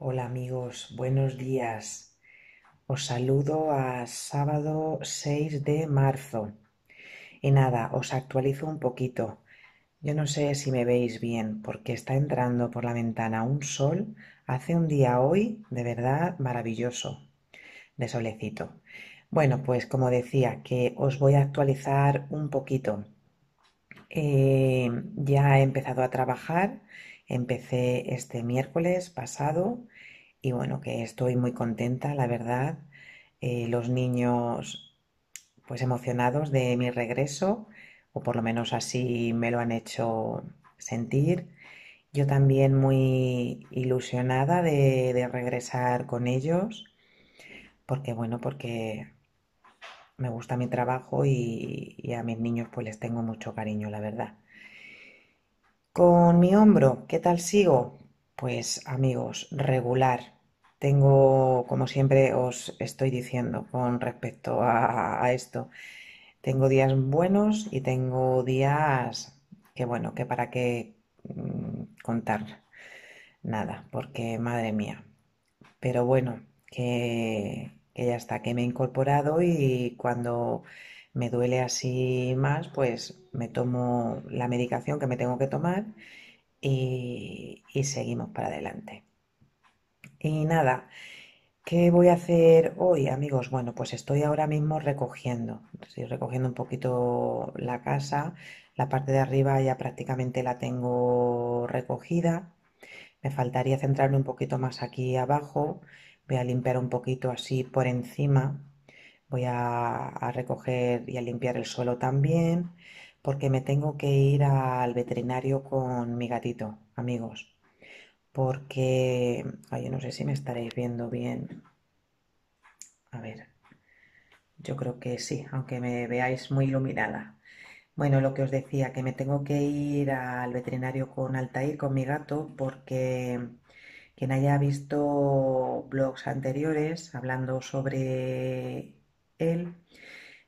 Hola amigos, buenos días. Os saludo a sábado 6 de marzo. Y nada, os actualizo un poquito. Yo no sé si me veis bien porque está entrando por la ventana un sol. Hace un día hoy de verdad maravilloso, de solecito. Bueno, pues como decía, que os voy a actualizar un poquito. Ya he empezado a trabajar. Empecé este miércoles pasado y bueno, que estoy muy contenta, la verdad. Los niños pues emocionados de mi regreso, o por lo menos así me lo han hecho sentir. Yo también muy ilusionada de regresar con ellos, porque bueno, porque me gusta mi trabajo y a mis niños pues les tengo mucho cariño, la verdad. Con mi hombro, ¿qué tal sigo? Pues amigos, regular. Tengo, como siempre os estoy diciendo con respecto a esto, tengo días buenos y tengo días que bueno, que para qué contar nada, porque madre mía. Pero bueno, que ya está, que me he incorporado y cuando me duele así más, pues me tomo la medicación que me tengo que tomar y seguimos para adelante. Y nada, ¿qué voy a hacer hoy, amigos? Bueno, pues estoy ahora mismo recogiendo. Estoy recogiendo un poquito la casa. La parte de arriba ya prácticamente la tengo recogida. Me faltaría centrarme un poquito más aquí abajo. Voy a limpiar un poquito así por encima. Voy a recoger y a limpiar el suelo también, porque me tengo que ir al veterinario con mi gatito, amigos. Porque, yo no sé si me estaréis viendo bien. A ver, yo creo que sí, aunque me veáis muy iluminada. Bueno, lo que os decía, que me tengo que ir al veterinario con Altair, con mi gato, porque quien haya visto blogs anteriores hablando sobre él,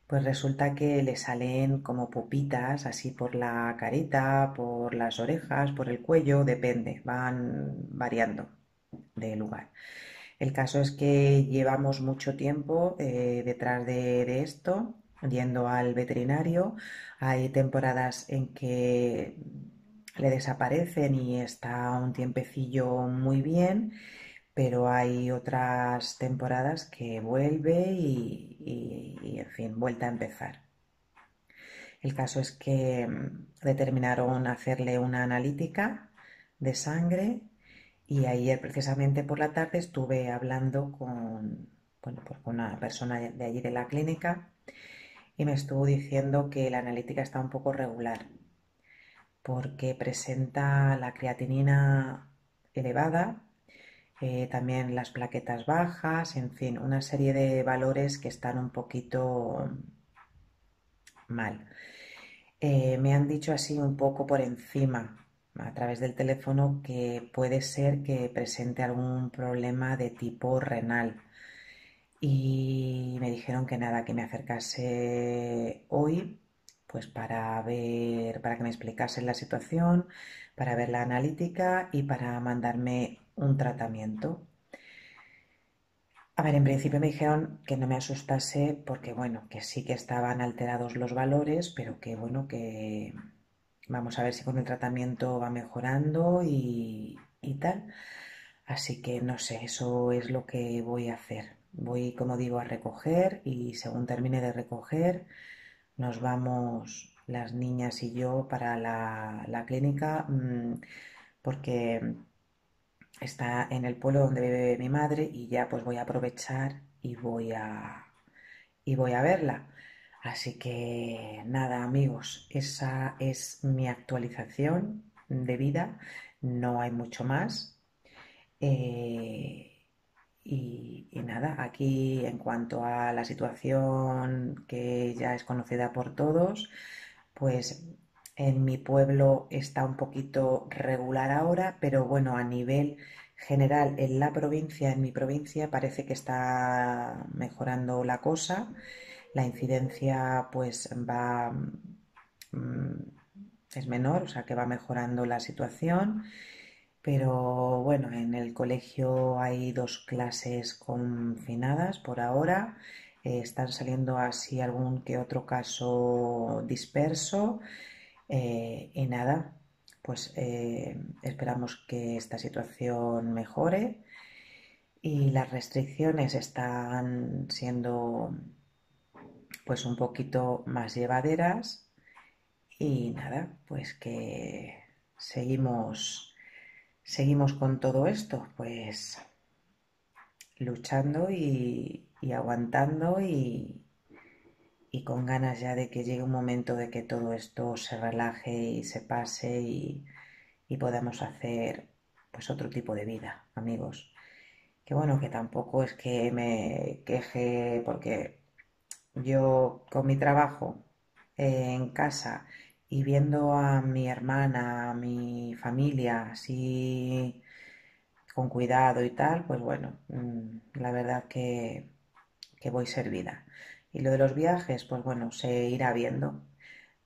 pues resulta que le salen como pupitas así por la carita, por las orejas, por el cuello, depende, van variando de lugar. El caso es que llevamos mucho tiempo detrás de esto, yendo al veterinario. Hay temporadas en que le desaparecen y está un tiempecillo muy bien, pero hay otras temporadas que vuelve y en fin, vuelta a empezar. El caso es que determinaron hacerle una analítica de sangre y ayer precisamente por la tarde estuve hablando con, bueno, pues con una persona de allí de la clínica y me estuvo diciendo que la analítica está un poco regular porque presenta la creatinina elevada, también las plaquetas bajas, en fin, una serie de valores que están un poquito mal. Me han dicho así un poco por encima, a través del teléfono, que puede ser que presente algún problema de tipo renal. Y me dijeron que nada, que me acercase hoy, pues para ver, para que me explicasen la situación, para ver la analítica y para mandarme un tratamiento. A ver, en principio me dijeron que no me asustase porque, bueno, que sí que estaban alterados los valores, pero que, bueno, que vamos a ver si con el tratamiento va mejorando y tal. Así que, no sé, eso es lo que voy a hacer. Voy, como digo, a recoger y según termine de recoger nos vamos las niñas y yo para la clínica porque está en el pueblo donde vive mi madre y ya pues voy a aprovechar y voy a verla. Así que nada amigos, esa es mi actualización de vida, no hay mucho más. Y nada, aquí en cuanto a la situación que ya es conocida por todos, pues en mi pueblo está un poquito regular ahora, pero bueno, a nivel general en la provincia, en mi provincia, parece que está mejorando la cosa. La incidencia pues es menor, o sea que va mejorando la situación. Pero bueno, en el colegio hay dos clases confinadas por ahora. Están saliendo así algún que otro caso disperso. Y nada, pues esperamos que esta situación mejore. Y las restricciones están siendo pues un poquito más llevaderas. Y nada, pues que seguimos con todo esto, pues luchando y aguantando y con ganas ya de que llegue un momento de que todo esto se relaje y se pase y podamos hacer pues otro tipo de vida, amigos. Que bueno, que tampoco es que me queje, porque yo con mi trabajo en casa y viendo a mi hermana, a mi familia, así con cuidado y tal, pues bueno, la verdad que voy servida. Y lo de los viajes, pues bueno, se irá viendo.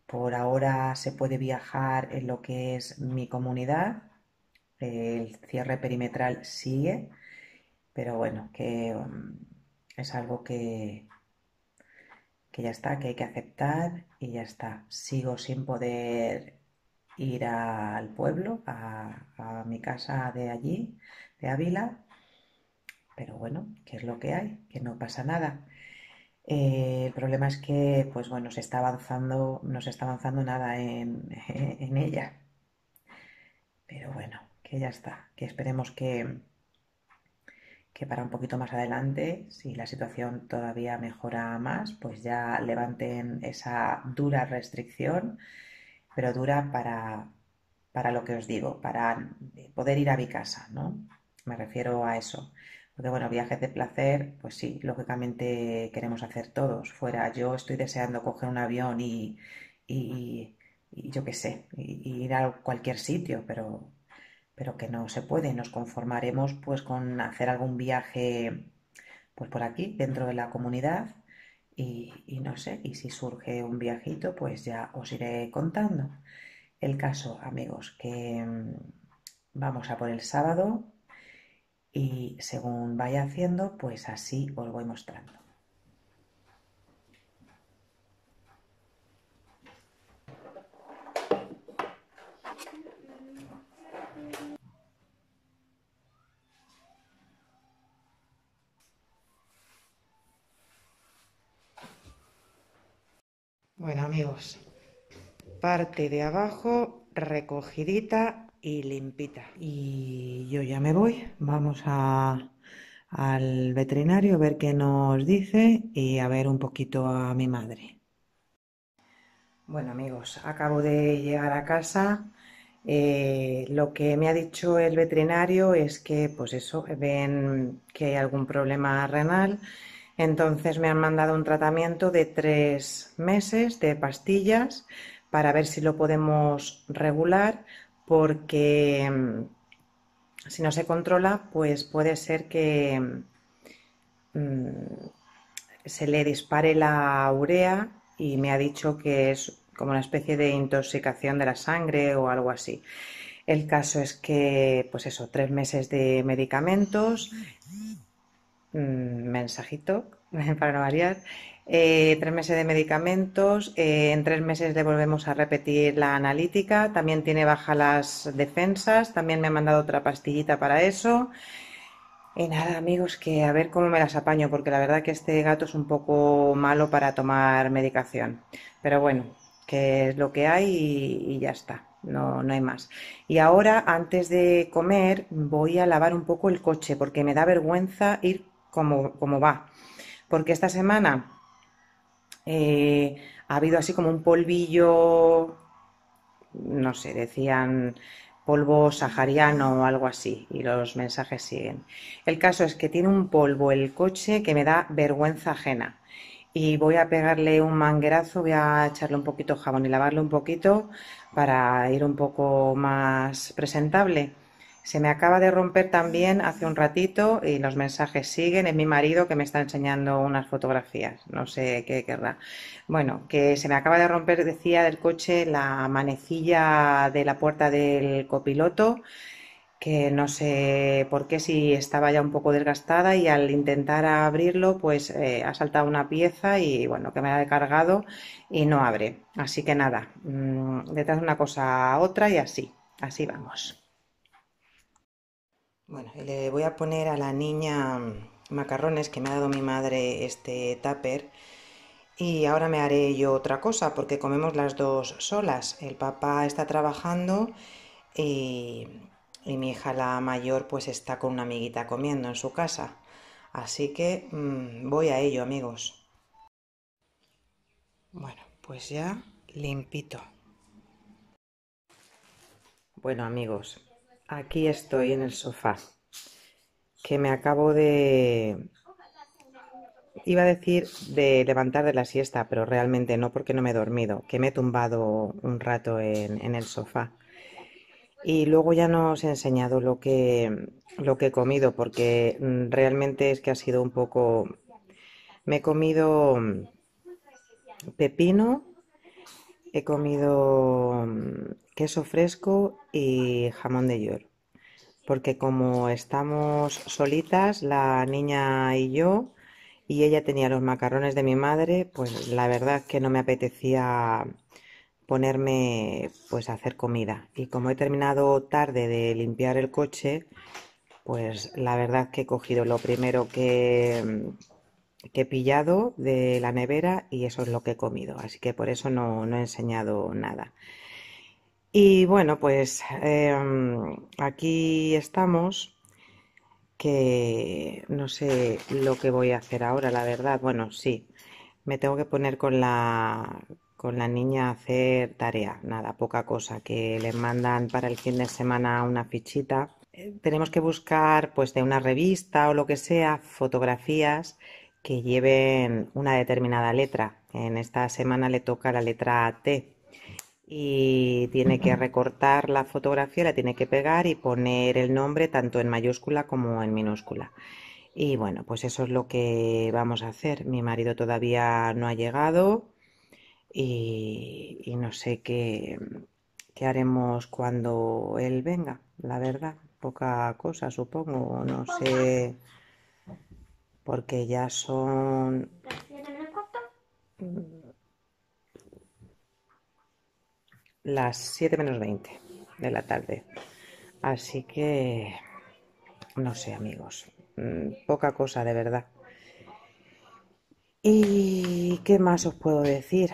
Por ahora se puede viajar en lo que es mi comunidad. El cierre perimetral sigue, pero bueno, que es algo que ya está, que hay que aceptar y ya está. Sigo sin poder ir al pueblo, a mi casa de allí, de Ávila, pero bueno, que es lo que hay, que no pasa nada. El problema es que, pues bueno, no se está avanzando nada en ella. Pero bueno, que ya está, que esperemos que para un poquito más adelante, si la situación todavía mejora más, pues ya levanten esa dura restricción, pero dura para lo que os digo, para poder ir a mi casa, ¿no? Me refiero a eso. Porque bueno, viajes de placer, pues sí, lógicamente queremos hacer todos. Fuera, yo estoy deseando coger un avión y yo qué sé, y ir a cualquier sitio, pero que no se puede. Nos conformaremos pues con hacer algún viaje pues por aquí, dentro de la comunidad, y no sé, y si surge un viajito, pues ya os iré contando. El caso, amigos, que vamos a por el sábado y según vaya haciendo, pues así os voy mostrando. Bueno, amigos, parte de abajo recogidita y limpita. Y yo ya me voy. Vamos al veterinario a ver qué nos dice y a ver un poquito a mi madre. Bueno, amigos, acabo de llegar a casa. Lo que me ha dicho el veterinario es que, pues eso, ven que hay algún problema renal. Entonces me han mandado un tratamiento de 3 meses de pastillas para ver si lo podemos regular, porque si no se controla, pues puede ser que se le dispare la urea, y me ha dicho que es como una especie de intoxicación de la sangre o algo así. El caso es que, pues eso, 3 meses de medicamentos. Mensajito para no variar. 3 meses de medicamentos, en 3 meses le volvemos a repetir la analítica. También tiene bajas las defensas, también me han mandado otra pastillita para eso. Y nada, amigos, que a ver cómo me las apaño, porque la verdad que este gato es un poco malo para tomar medicación, pero bueno, que es lo que hay y ya está. No hay más. Y ahora, antes de comer, voy a lavar un poco el coche, porque me da vergüenza ir como va, porque esta semana ha habido así como un polvillo, no sé, decían polvo sahariano o algo así, y los mensajes siguen. El caso es que tiene un polvo el coche que me da vergüenza ajena, y voy a pegarle un manguerazo, voy a echarle un poquito de jabón y lavarle un poquito para ir un poco más presentable. Se me acaba de romper también hace un ratito y los mensajes siguen. Es mi marido que me está enseñando unas fotografías. No sé qué querrá. Bueno, que se me acaba de romper, decía, del coche la manecilla de la puerta del copiloto, que no sé por qué, si estaba ya un poco desgastada, y al intentar abrirlo pues ha saltado una pieza y bueno, que me la he cargado y no abre. Así que nada, detrás de una cosa a otra y así vamos. Bueno, y le voy a poner a la niña macarrones, que me ha dado mi madre este tupper. Y ahora me haré yo otra cosa, porque comemos las dos solas. El papá está trabajando y mi hija la mayor pues está con una amiguita comiendo en su casa. Así que voy a ello, amigos. Bueno, pues ya limpito. Bueno, amigos, aquí estoy en el sofá, que me acabo de... Iba a decir de levantar de la siesta, pero realmente no, porque no me he dormido, que me he tumbado un rato en el sofá. Y luego ya no os he enseñado lo que he comido, porque realmente es que ha sido un poco... Me he comido pepino, he comido queso fresco y jamón de york. Porque como estamos solitas, la niña y yo... Y ella tenía los macarrones de mi madre, pues la verdad que no me apetecía ponerme pues a hacer comida. Y como he terminado tarde de limpiar el coche, pues la verdad que he cogido lo primero que he pillado de la nevera y eso es lo que he comido. Así que por eso no he enseñado nada. Y bueno, pues aquí estamos. Que no sé lo que voy a hacer ahora, la verdad. Bueno, sí, me tengo que poner con la niña a hacer tarea. Nada, poca cosa, que le mandan para el fin de semana una fichita. Tenemos que buscar, pues, de una revista o lo que sea, fotografías que lleven una determinada letra. En esta semana le toca la letra T. Y tiene que recortar la fotografía, la tiene que pegar y poner el nombre tanto en mayúscula como en minúscula. Y bueno, pues eso es lo que vamos a hacer. Mi marido todavía no ha llegado y no sé qué haremos cuando él venga, la verdad. Poca cosa, supongo, no sé, porque ya son... las 7 menos 20 de la tarde. Así que no sé, amigos, poca cosa, de verdad. ¿Y qué más os puedo decir?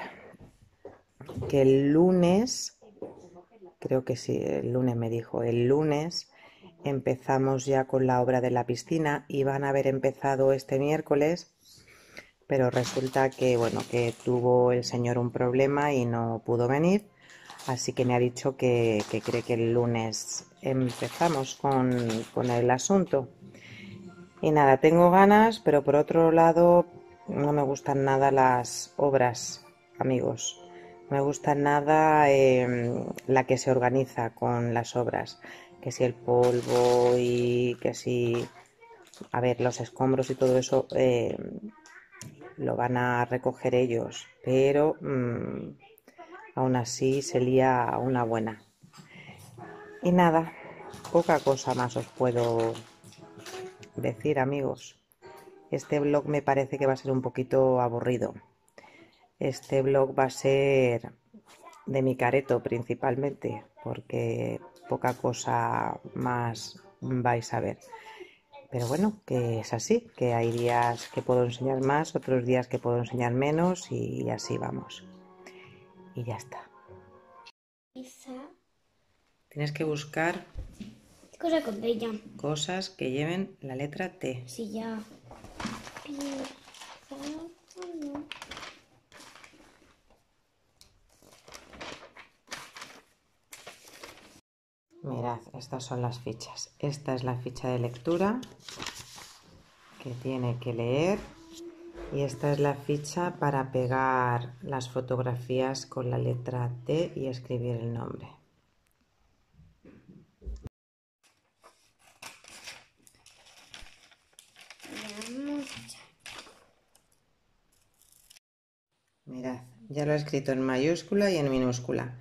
Que el lunes, creo que sí, el lunes me dijo, el lunes empezamos ya con la obra de la piscina. Iban a haber empezado este miércoles, pero resulta que, bueno, que tuvo el señor un problema y no pudo venir. Así que me ha dicho que cree que el lunes empezamos con el asunto. Y nada, tengo ganas, pero por otro lado no me gustan nada las obras, amigos. No me gusta nada la que se organiza con las obras. Que si el polvo y que si... A ver, los escombros y todo eso lo van a recoger ellos, pero... aún así sería una buena. Y nada, poca cosa más os puedo decir, amigos. Este vlog me parece que va a ser un poquito aburrido. Este vlog va a ser de mi careto principalmente, porque poca cosa más vais a ver. Pero bueno, que es así, que hay días que puedo enseñar más, otros días que puedo enseñar menos y así vamos. Y ya está. Tienes que buscar cosas que lleven la letra T. Sí, ya. Mirad, estas son las fichas. Esta es la ficha de lectura que tiene que leer. Y esta es la ficha para pegar las fotografías con la letra T y escribir el nombre. Mirad, ya lo he escrito en mayúscula y en minúscula.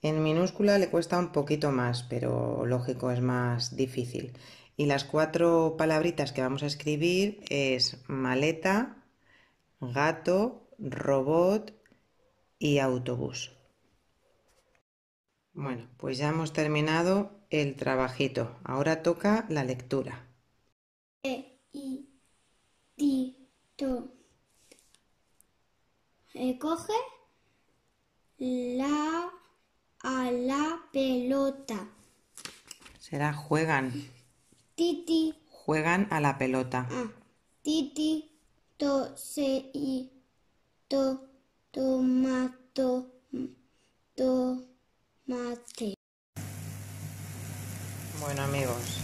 En minúscula le cuesta un poquito más, pero lógico, es más difícil. Y las cuatro palabritas que vamos a escribir es maleta, gato, robot y autobús. Bueno, pues ya hemos terminado el trabajito. Ahora toca la lectura. Edito. Recoge a la pelota. Será juegan. Titi. Juegan a la pelota. Titi, to, se, i, to, tomato, tomate. Bueno, amigos,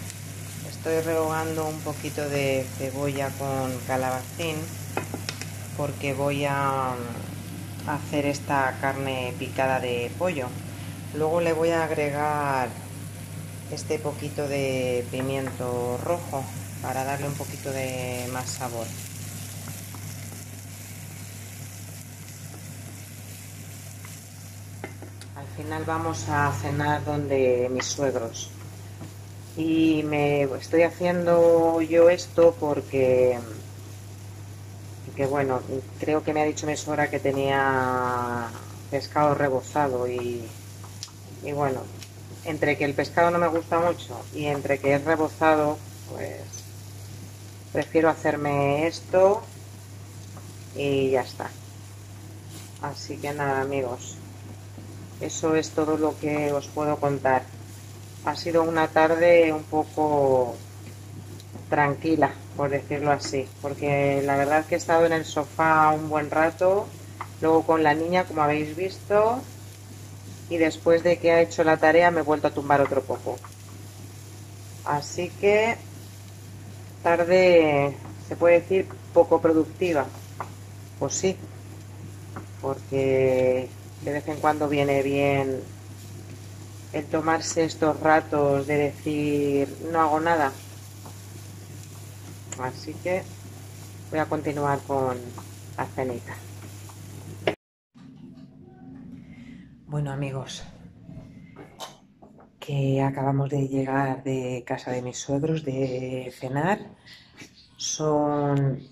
estoy rehogando un poquito de cebolla con calabacín porque voy a hacer esta carne picada de pollo. Luego le voy a agregar este poquito de pimiento rojo para darle un poquito de más sabor. Al final vamos a cenar donde mis suegros. Y me estoy haciendo yo esto porque bueno, creo que me ha dicho mi suegra que tenía pescado rebozado y bueno, entre que el pescado no me gusta mucho y entre que es rebozado, pues prefiero hacerme esto y ya está. Así que nada, amigos, eso es todo lo que os puedo contar. Ha sido una tarde un poco tranquila, por decirlo así, porque la verdad que he estado en el sofá un buen rato, luego con la niña, como habéis visto, y después de que ha hecho la tarea me he vuelto a tumbar otro poco. Así que tarde, se puede decir, poco productiva. Pues sí, porque de vez en cuando viene bien el tomarse estos ratos de decir no hago nada. Así que voy a continuar con la cenita. Bueno, amigos, que acabamos de llegar de casa de mis suegros de cenar. Son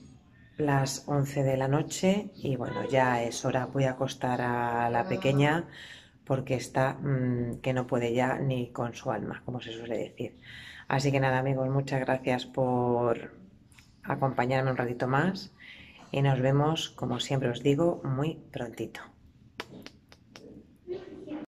las 11 de la noche y bueno, ya es hora. Voy a acostar a la pequeña porque está que no puede ya ni con su alma, como se suele decir. Así que nada, amigos, muchas gracias por acompañarme un ratito más y nos vemos, como siempre os digo, muy prontito.